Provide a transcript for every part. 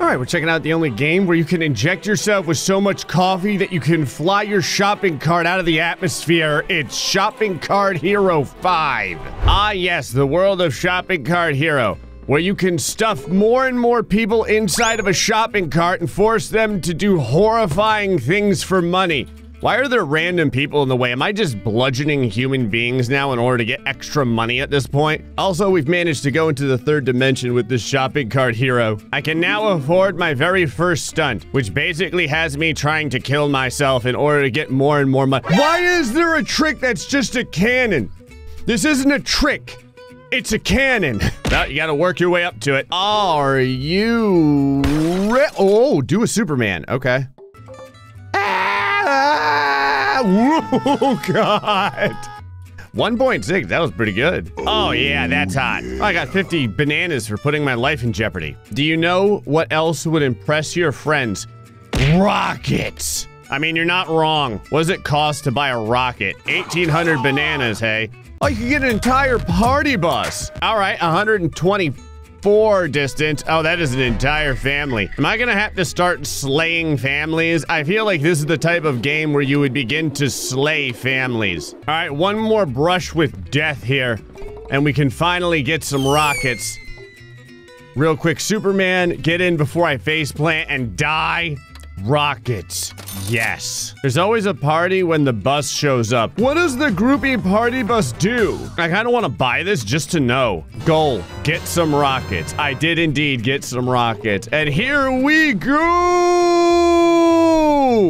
Alright, we're checking out the only game where you can inject yourself with so much coffee that you can fly your shopping cart out of the atmosphere. It's Shopping Cart Hero 5. Ah yes, the world of Shopping Cart Hero, where you can stuff more and more people inside of a shopping cart and force them to do horrifying things for money. Why are there random people in the way? Am I just bludgeoning human beings now in order to get extra money at this point? Also, we've managed to go into the third dimension with this shopping cart hero. I can now afford my very first stunt, which basically has me trying to kill myself in order to get more and more money. Why is there a trick that's just a cannon? This isn't a trick. It's a cannon. Well, you gotta work your way up to it. Are you ready? Oh, do a Superman. Okay. Oh, God. 1.6, that was pretty good. Oh, yeah, that's hot. I got 50 bananas for putting my life in jeopardy. Do you know what else would impress your friends? Rockets. I mean, you're not wrong. What does it cost to buy a rocket? 1,800 bananas, hey? Oh, you can get an entire party bus. All right, 124 distance. Oh, that is an entire family. Am I gonna have to start slaying families? I feel like this is the type of game where you would begin to slay families. All right, one more brush with death here, and we can finally get some rockets. Real quick, Superman, get in before I faceplant and die. Rockets. Yes. There's always a party when the bus shows up. What does the groupie party bus do? I kind of want to buy this just to know. Goal, get some rockets. I did indeed get some rockets. And here we go.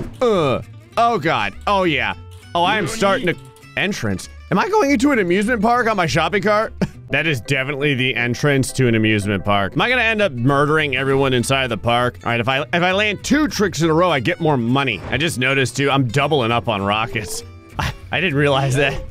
Oh, God. Oh, yeah. Oh, I am starting to... Entrance. Am I going into an amusement park on my shopping cart? That is definitely the entrance to an amusement park. Am I gonna end up murdering everyone inside the park? All right, if I land two tricks in a row, I get more money. I just noticed too, I'm doubling up on rockets. I didn't realize that.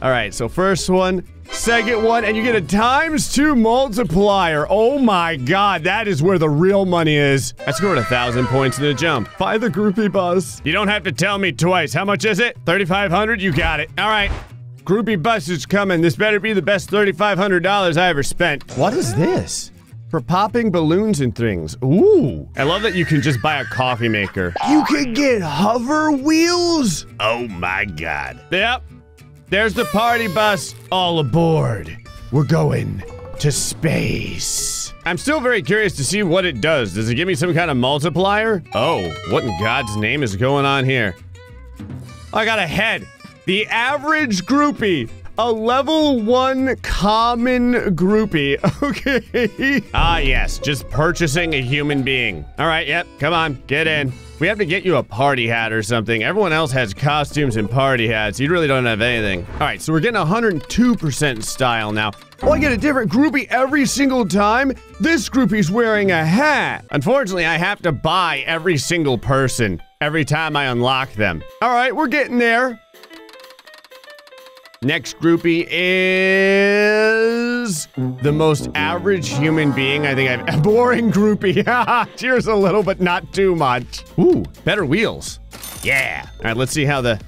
All right, so first one, second one, and you get a ×2 multiplier. Oh my God, that is where the real money is. I scored 1,000 points in a jump. Buy the groupie bus. You don't have to tell me twice. How much is it? 3,500, you got it. All right. Groupie bus is coming. This better be the best $3,500 I ever spent. What is this? For popping balloons and things. Ooh. I love that you can just buy a coffee maker. You can get hover wheels. Oh my God. Yep. There's the party bus. All aboard. We're going to space. I'm still very curious to see what it does. Does it give me some kind of multiplier? Oh, what in God's name is going on here? I got a head. The average groupie, a level 1 common groupie, okay. Ah yes, just purchasing a human being. All right, yep, come on, get in. We have to get you a party hat or something. Everyone else has costumes and party hats. You really don't have anything. All right, so we're getting 102% style now. Oh, I get a different groupie every single time? This groupie's wearing a hat. Unfortunately, I have to buy every single person every time I unlock them. All right, we're getting there. Next groupie is the most average human being I think I've... Boring groupie. Cheers a little, but not too much. Ooh, better wheels. Yeah. All right, let's see how the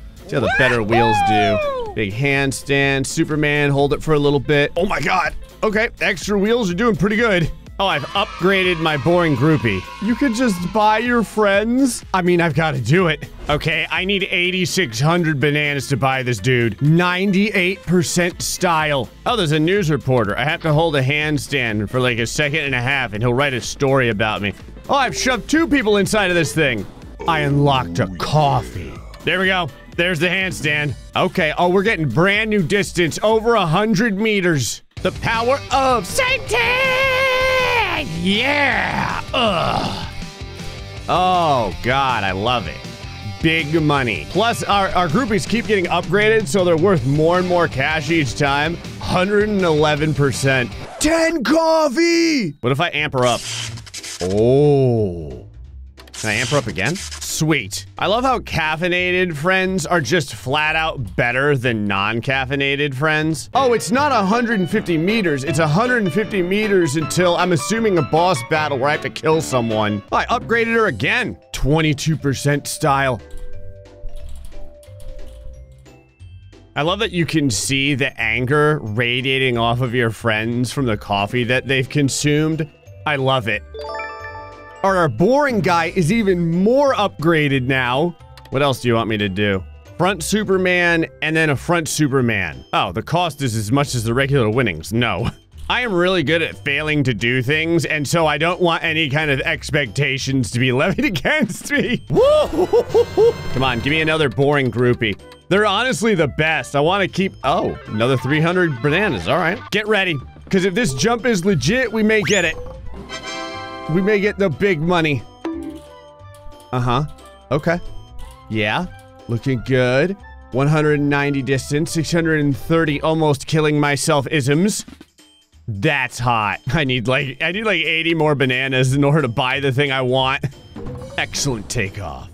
better wheels do. Big handstand, Superman, hold it for a little bit. Oh, my God. Okay, extra wheels are doing pretty good. Oh, I've upgraded my boring groupie. You could just buy your friends. I mean, I've got to do it. Okay, I need 8,600 bananas to buy this dude. 98% style. Oh, there's a news reporter. I have to hold a handstand for like a second and a half, and he'll write a story about me. Oh, I've shoved two people inside of this thing. I unlocked a coffee. There we go. There's the handstand. Okay, oh, we're getting brand new distance. Over 100 meters. The power of safety! Yeah! Ugh. Oh, God, I love it. Big money. Plus, our groupies keep getting upgraded, so they're worth more and more cash each time. 111%. 10 coffee! What if I amp her up? Oh. Can I amp her up again? Sweet. I love how caffeinated friends are just flat out better than non-caffeinated friends. Oh, it's not 150 meters. It's 150 meters until I'm assuming a boss battle where I have to kill someone. Oh, I upgraded her again. 22% style. I love that you can see the anger radiating off of your friends from the coffee that they've consumed. I love it. Our boring guy is even more upgraded now. What else do you want me to do? Front Superman and then a front Superman. Oh, the cost is as much as the regular winnings. No. I am really good at failing to do things, and so I don't want any kind of expectations to be levied against me. Woo! Come on, give me another boring groupie. They're honestly the best. I want to keep... Oh, another 300 bananas. All right. Get ready, because if this jump is legit, we may get it. We may get the big money. Uh-huh. Okay. Yeah. Looking good. 190 distance. 630 almost killing myself isms. That's hot. I need like 80 more bananas in order to buy the thing I want. Excellent takeoff.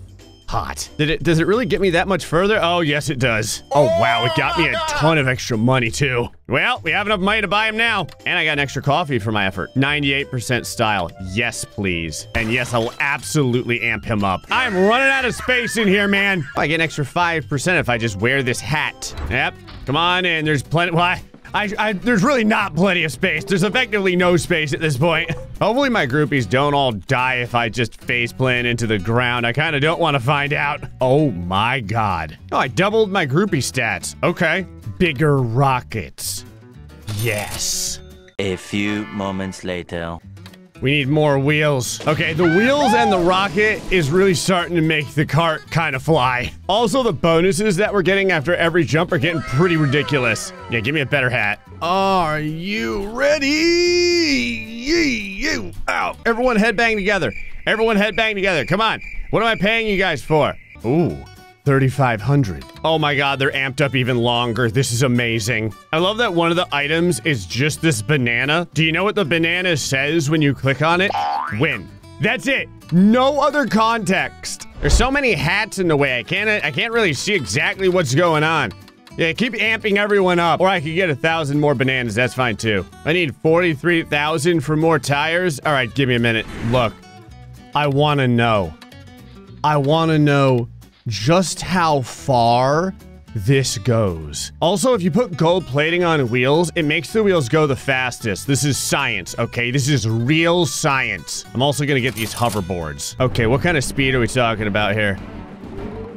Hot. Does it really get me that much further? Oh, yes, it does. Oh, wow. It got me a ton of extra money, too. Well, we have enough money to buy him now. And I got an extra coffee for my effort. 98% style. Yes, please. And yes, I will absolutely amp him up. I'm running out of space in here, man. I get an extra 5% if I just wear this hat. Yep. Come on in. There's plenty. Why? There's really not plenty of space. There's effectively no space at this point. Hopefully my groupies don't all die if I just faceplant into the ground. I kind of don't want to find out. Oh my god. Oh, I doubled my groupie stats. Okay. Bigger rockets. Yes. A few moments later. We need more wheels. Okay, the wheels and the rocket is really starting to make the cart kind of fly. Also, the bonuses that we're getting after every jump are getting pretty ridiculous. Yeah, give me a better hat. Are you ready? You out. Everyone headbang together. Everyone headbang together. Come on. What am I paying you guys for? Ooh. 3,500. Oh my god, they're amped up even longer. This is amazing. I love that one of the items is just this banana. Do you know what the banana says when you click on it? Win. That's it. No other context. There's so many hats in the way. I can't really see exactly what's going on. Yeah, keep amping everyone up. Or I could get 1,000 more bananas. That's fine too. I need 43,000 for more tires. All right, give me a minute. Look, I want to know. I want to know just how far this goes. Also, if you put gold plating on wheels, it makes the wheels go the fastest. This is science, okay? This is real science. I'm also gonna get these hoverboards. Okay, what kind of speed are we talking about here?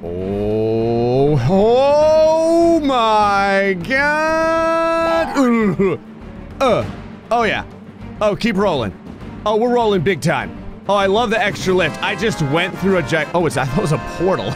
Oh my god! Oh yeah. Oh, keep rolling. Oh, we're rolling big time. Oh, I love the extra lift. I just went through a giant... Oh, I thought it was a portal.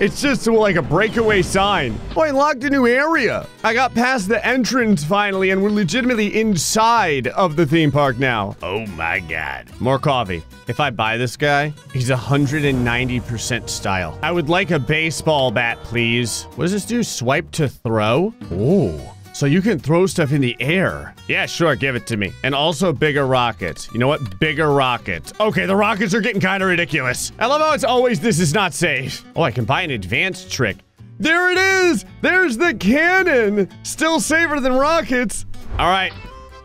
It's just like a breakaway sign. Oh, I locked a new area. I got past the entrance finally, and we're legitimately inside of the theme park now. Oh my god. More coffee. If I buy this guy, he's 190% style. I would like a baseball bat, please. What does this do? Swipe to throw? Ooh. So you can throw stuff in the air. Yeah, sure, give it to me. And also bigger rockets. You know what? Bigger rockets. Okay, the rockets are getting kind of ridiculous. I love how it's always, this is not safe. Oh, I can buy an advanced trick. There it is! There's the cannon! Still safer than rockets. All right,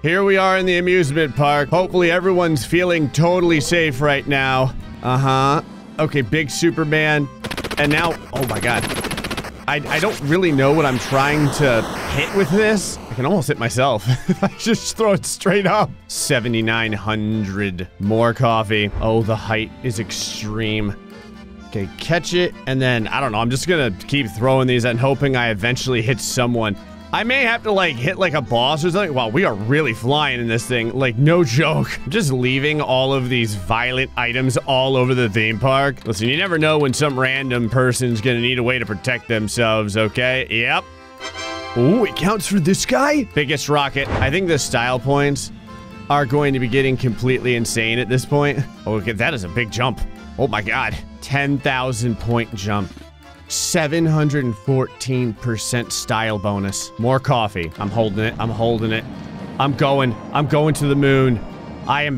here we are in the amusement park. Hopefully everyone's feeling totally safe right now. Uh-huh. Okay, big Superman. And now, oh my god. I don't really know what I'm trying to hit with this. I can almost hit myself if I just throw it straight up. 7,900 more coffee. Oh, the height is extreme. Okay, catch it. And then, I don't know, I'm just gonna keep throwing these and hoping I eventually hit someone. I may have to like hit like a boss or something. Wow, we are really flying in this thing. Like, no joke. I'm just leaving all of these violent items all over the theme park. Listen, you never know when some random person's gonna need a way to protect themselves, okay? Yep. Ooh, it counts for this guy? Biggest rocket. I think the style points are going to be getting completely insane at this point. Oh, okay, that is a big jump. Oh my god. 10,000 point jump. 714% style bonus. More coffee. I'm holding it. I'm holding it. I'm going to the moon. I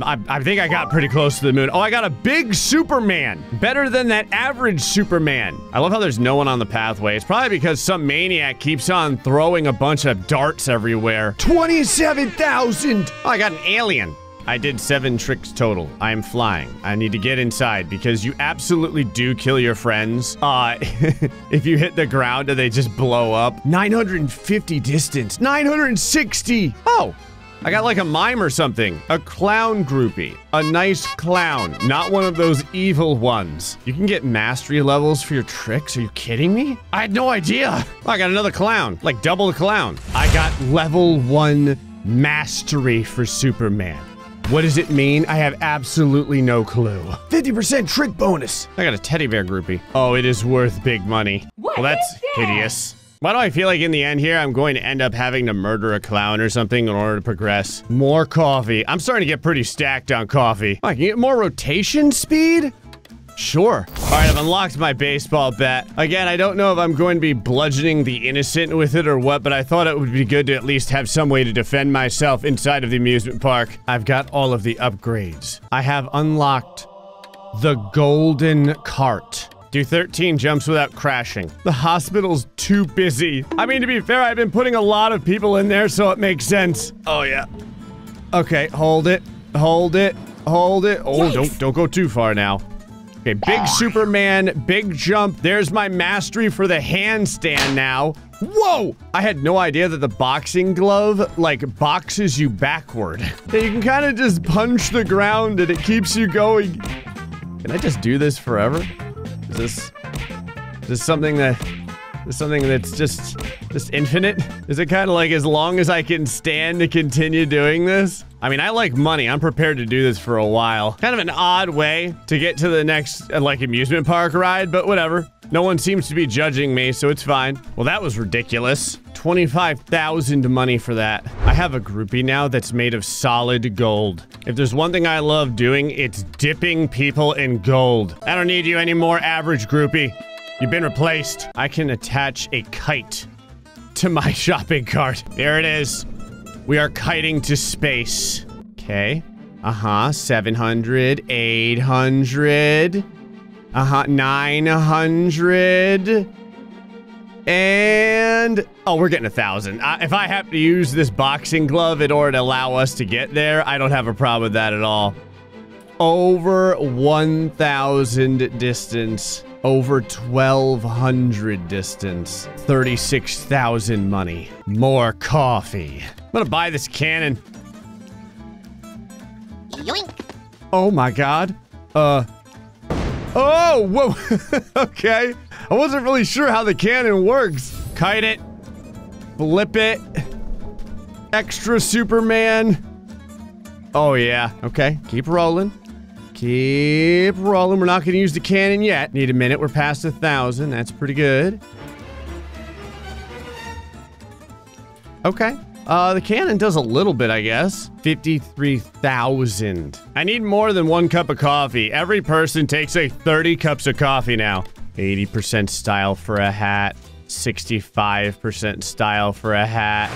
think I got pretty close to the moon. Oh, I got a big Superman. Better than that average Superman. I love how there's no one on the pathway. It's probably because some maniac keeps on throwing a bunch of darts everywhere. 27,000. Oh, I got an alien. I did 7 tricks total. I am flying. I need to get inside because you absolutely do kill your friends. If you hit the ground, do they just blow up? 950 distance. 960. Oh, I got like a mime or something. A clown groupie. A nice clown. Not one of those evil ones. You can get mastery levels for your tricks? Are you kidding me? I had no idea. I got another clown. Like double the clown. I got level 1 mastery for Superman. What does it mean? I have absolutely no clue. 50% trick bonus. I got a teddy bear groupie. Oh, it is worth big money. Well, that's hideous. Why do I feel like in the end here, I'm going to end up having to murder a clown or something in order to progress? More coffee. I'm starting to get pretty stacked on coffee. Oh, I can get more rotation speed? Sure. All right, I've unlocked my baseball bat. Again, I don't know if I'm going to be bludgeoning the innocent with it or what, but I thought it would be good to at least have some way to defend myself inside of the amusement park. I've got all of the upgrades. I have unlocked the golden cart. Do 13 jumps without crashing. The hospital's too busy. I mean, to be fair, I've been putting a lot of people in there, so it makes sense. Oh, yeah. Okay, hold it. Hold it. Hold it. Oh, yes. Don't go too far now. Okay, big Superman, big jump. There's my mastery for the handstand now. Whoa! I had no idea that the boxing glove, like, boxes you backward. Yeah, you can kind of just punch the ground and it keeps you going. Can I just do this forever? Is this something that's just infinite? Is it kind of like as long as I can stand to continue doing this? I mean, I like money. I'm prepared to do this for a while. Kind of an odd way to get to the next, like, amusement park ride, but whatever. No one seems to be judging me, so it's fine. Well, that was ridiculous. 25,000 money for that. I have a groupie now that's made of solid gold. If there's one thing I love doing, it's dipping people in gold. I don't need you anymore, average groupie. You've been replaced. I can attach a kite to my shopping cart. There it is. We are kiting to space. Okay. 700, 800. 900. And... oh, we're getting 1,000. If I have to use this boxing glove in order to allow us to get there, I don't have a problem with that at all. Over 1,000 distance. Over 1,200 distance. 36,000 money. More coffee. I'm gonna buy this cannon. Yoink. Oh my god. Oh, whoa. Okay. I wasn't really sure how the cannon works. Kite it. Flip it. Extra Superman. Oh, yeah. Okay. Keep rolling. Keep rolling. We're not going to use the cannon yet. Need a minute. We're past 1,000. That's pretty good. Okay. The cannon does a little bit, I guess. 53,000. I need more than one cup of coffee. Every person takes like 30 cups of coffee now. 80% style for a hat. 65% style for a hat.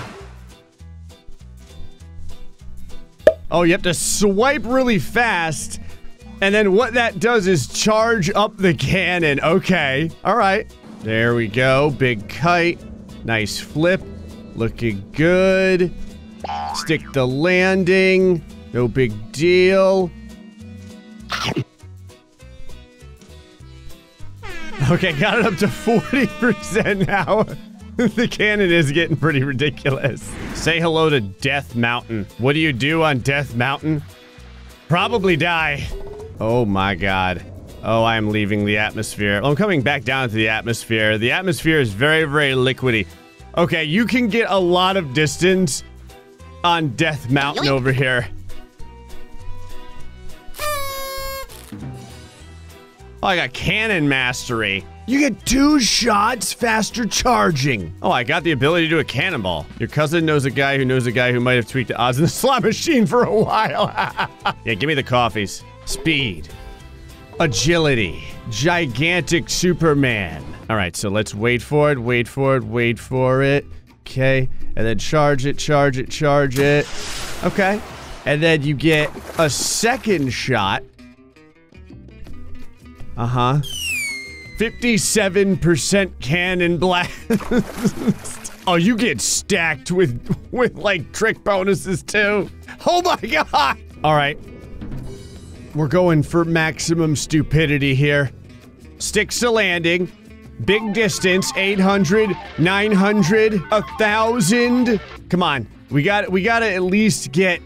Oh, you have to swipe really fast. And then what that does is charge up the cannon. Okay. All right. There we go. Big kite. Nice flip. Looking good. Stick the landing. No big deal. Okay, got it up to 40% now. The cannon is getting pretty ridiculous. Say hello to Death Mountain. What do you do on Death Mountain? Probably die. Oh my god. Oh, I'm leaving the atmosphere. I'm coming back down to the atmosphere. The atmosphere is very, very liquidy. Okay, you can get a lot of distance on Death Mountain over here. Oh, I got cannon mastery. You get 2 shots faster charging. Oh, I got the ability to do a cannonball. Your cousin knows a guy who knows a guy who might have tweaked the odds in the slot machine for a while. Yeah, give me the coffees. Speed. Agility. Gigantic Superman. All right, so let's wait for it, wait for it, wait for it. Okay, and then charge it, charge it, charge it. Okay, and then you get a second shot. 57% cannon blast. Oh, you get stacked with like trick bonuses too. Oh my god. All right, we're going for maximum stupidity here. Sticks to landing. Big distance, 800, 900, 1,000. Come on, We gotta at least get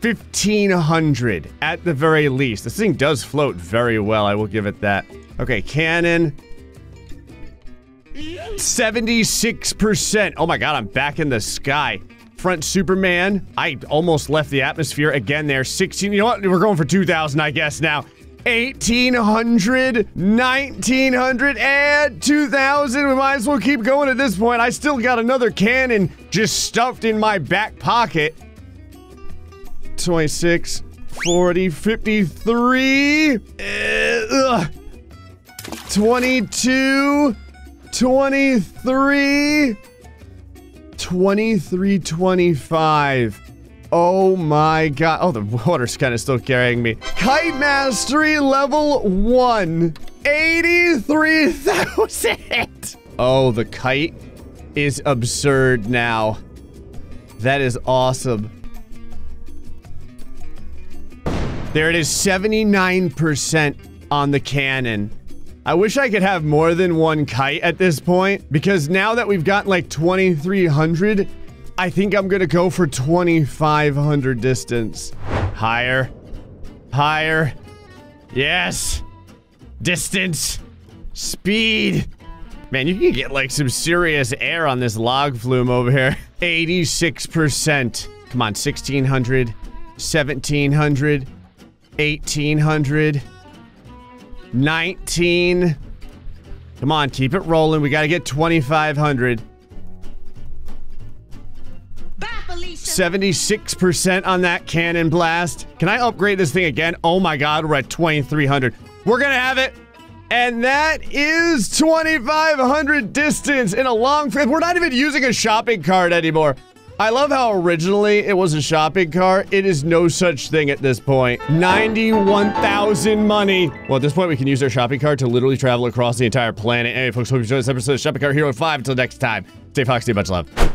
1,500 at the very least. This thing does float very well, I will give it that. Okay, cannon. 76%. Oh my god, I'm back in the sky. Front Superman. I almost left the atmosphere again there. 16. You know what? We're going for 2,000, I guess, now. 1,800, 1,900, and 2,000. We might as well keep going at this point. I still got another cannon just stuffed in my back pocket. 26, 40, 53, 22, 23, 23, 25. Oh my god. Oh, the water's kind of still carrying me. Kite Mastery level 1. 83,000. Oh, the kite is absurd now. That is awesome. There it is, 79% on the cannon. I wish I could have more than one kite at this point, because now that we've got like 2,300, I think I'm gonna go for 2,500 distance. Higher. Higher. Yes. Distance. Speed. Man, you can get like some serious air on this log flume over here. 86%. Come on, 1,600, 1,700, 1,800. 19. Come on, keep it rolling. We gotta get 2,500. 76% on that cannon blast. Can I upgrade this thing again? Oh my god, we're at 2,300. We're gonna have it. And that is 2,500 distance in a long... We're not even using a shopping cart anymore. I love how originally it was a shopping cart. It is no such thing at this point. 91,000 money. Well, at this point, we can use our shopping cart to literally travel across the entire planet. Anyway, folks, hope you enjoyed this episode of Shopping Cart Hero 5. Until next time, stay foxy, much love.